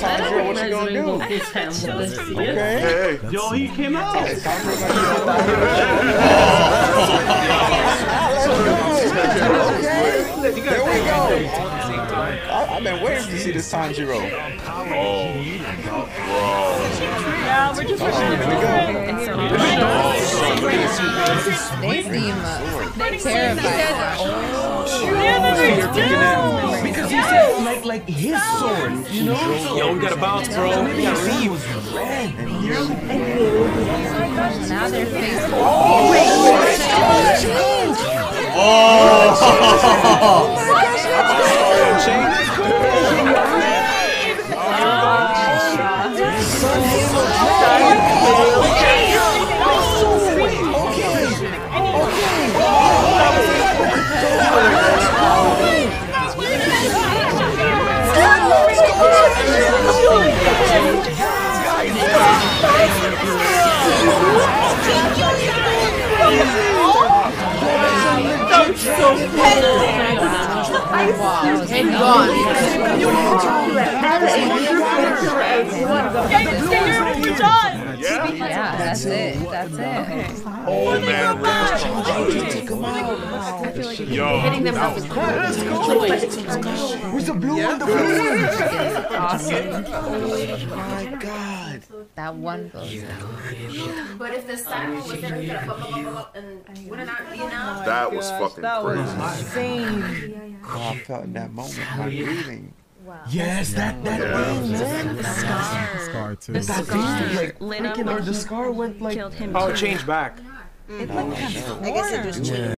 Tanjiro, what you gonna do? Okay. Hey. Yo, he came out! Let's go! Okay. There we go! I've been waiting to see this Tanjiro. Yeah, we're just pushing They terrified. Because he said, like his sword, you know? Yo, we gotta bounce, bro. We gotta leave. Now their face. Oh, wait. Oh, my gosh, that's That's it. Oh man, I feel like hitting them up with choice. Where's the blue one? The blue one. Awesome. Oh my god. That one goes down. But if the sign was there, and would it not be enough? That was fucking crazy. I felt in that moment, my breathing. Wow. Yes, that man. The scar too. The scar went like. Power change back. It went kind of. I guess it just changed.